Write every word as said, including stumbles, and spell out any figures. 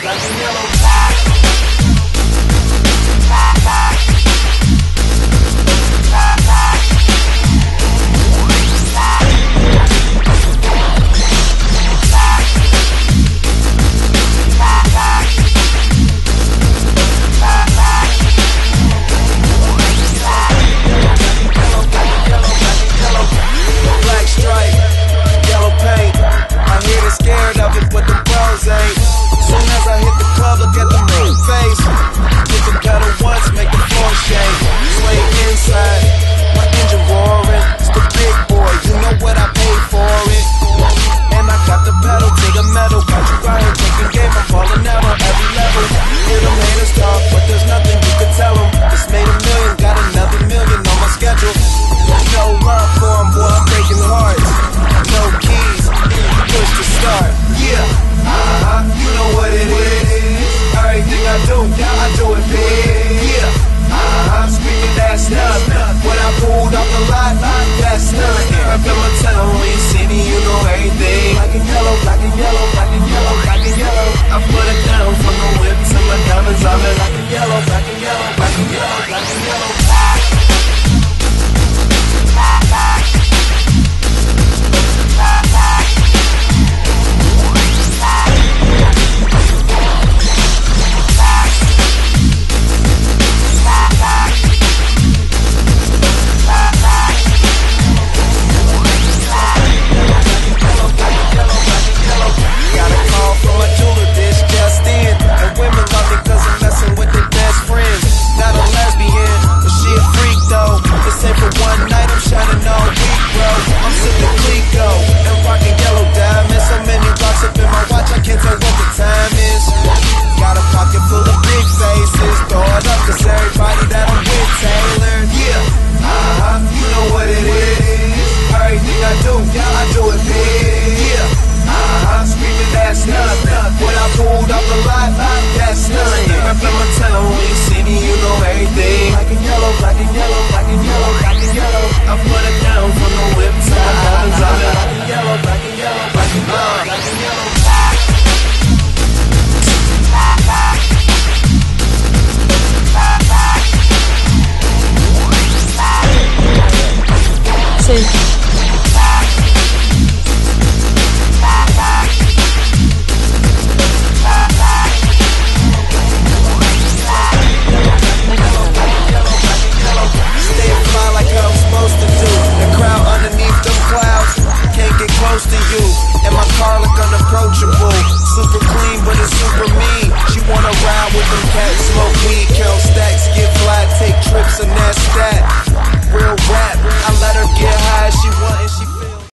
That real rap, I let her get high as she want.